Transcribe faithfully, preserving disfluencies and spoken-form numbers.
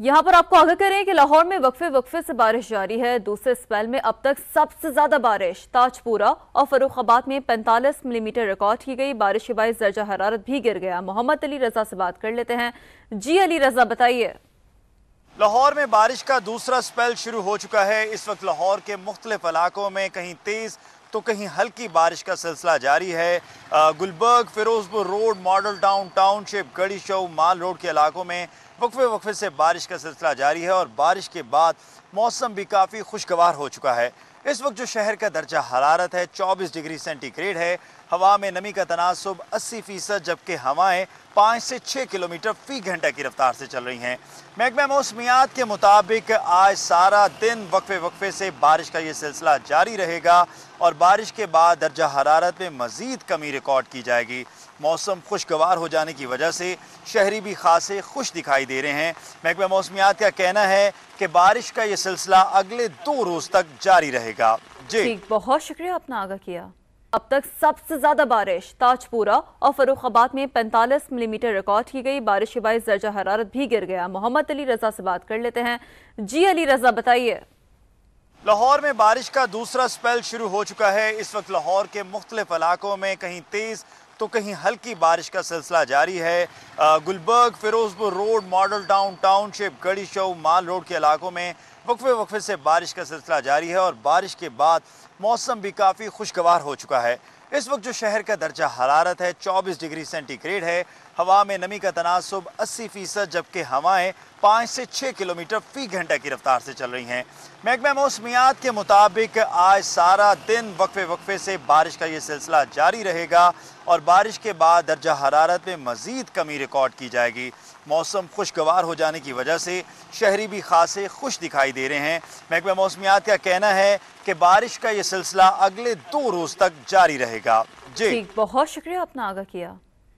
यहाँ पर आपको आगाह करें कि लाहौर में वक्फे वक्फे से बारिश जारी है। दूसरे स्पेल में अब तक सबसे ज्यादा बारिश ताजपुरा और फर्रुखाबाद में पैंतालीस मिलीमीटर रिकॉर्ड की गई। बारिश के बायस दर्जा हरारत भी गिर गया। मोहम्मद अली रजा से बात कर लेते हैं। जी अली रजा, बताइए। लाहौर में बारिश का दूसरा स्पेल शुरू हो चुका है। इस वक्त लाहौर के मुख्तलिफ इलाकों में कहीं तेज तो कहीं हल्की बारिश का सिलसिला जारी है। Gulberg, Ferozepur road, model town, township, Garhi Chowk, माल रोड के इलाकों में वक्फे वक्फे से बारिश का सिलसिला जारी है और बारिश के बाद मौसम भी काफ़ी खुशगवार हो चुका है। इस वक्त जो शहर का दर्जा हरारत है चौबीस डिग्री सेंटीग्रेड है। हवा में नमी का तनासुब अस्सी फीसद, जबकि हवाएं पाँच से छः किलोमीटर फी घंटा की रफ्तार से चल रही हैं। महकमा मौसमियात के मुताबिक आज सारा दिन वक्फे वक्फे से बारिश का ये सिलसिला जारी रहेगा और बारिश के बाद दर्जा हरारत में मज़ीद कमी रिकॉर्ड की जाएगी। मौसम खुशगवार हो जाने की वजह से शहरी भी खासे खुश दिखाई दे रहे हैं। महकमा मौसमियात का कहना है कि बारिश का ये सिलसिला अगले दो रोज़ तक जारी रहेगा। जी, बहुत शुक्रिया, अपना आगाह किया। अब तक सबसे ज्यादा बारिश ताजपुरा और फर्रुखाबाद में पैंतालीस मिलीमीटर रिकॉर्ड की गई। बारिश के बायस दर्जा हरारत भी गिर गया। मोहम्मद अली रजा से बात कर लेते हैं। जी अली रजा, बताइए। लाहौर में बारिश का दूसरा स्पेल शुरू हो चुका है। इस वक्त लाहौर के मुख्तलिफ इलाकों में कहीं तेज तो कहीं हल्की बारिश का सिलसिला जारी है। Gulberg, Ferozepur road, model town, township, Garhi Chowk, माल रोड के इलाकों में वक्फे वक्फे से बारिश का सिलसिला जारी है और बारिश के बाद मौसम भी काफ़ी खुशगवार हो चुका है। इस वक्त जो शहर का दर्जा हरारत है चौबीस डिग्री सेंटीग्रेड है। हवा में नमी का तनासुब अस्सी फीसद, जबकि हवाएं पाँच से छः किलोमीटर फी घंटा की रफ्तार से चल रही हैं। महकमा मौसमियात के मुताबिक आज सारा दिन वक्फे वक्फे से बारिश का ये सिलसिला जारी रहेगा और बारिश के बाद दर्जा हरारत में मज़ीद कमी रिकॉर्ड की जाएगी। मौसम खुशगवार हो जाने की वजह से शहरी भी खासे खुश दिखाई दे रहे हैं। महकमा मौसमियात का कहना है कि बारिश का ये सिलसिला अगले दो रोज़ तक जारी रहेगा। जी, बहुत शुक्रिया, अपना आगाह किया।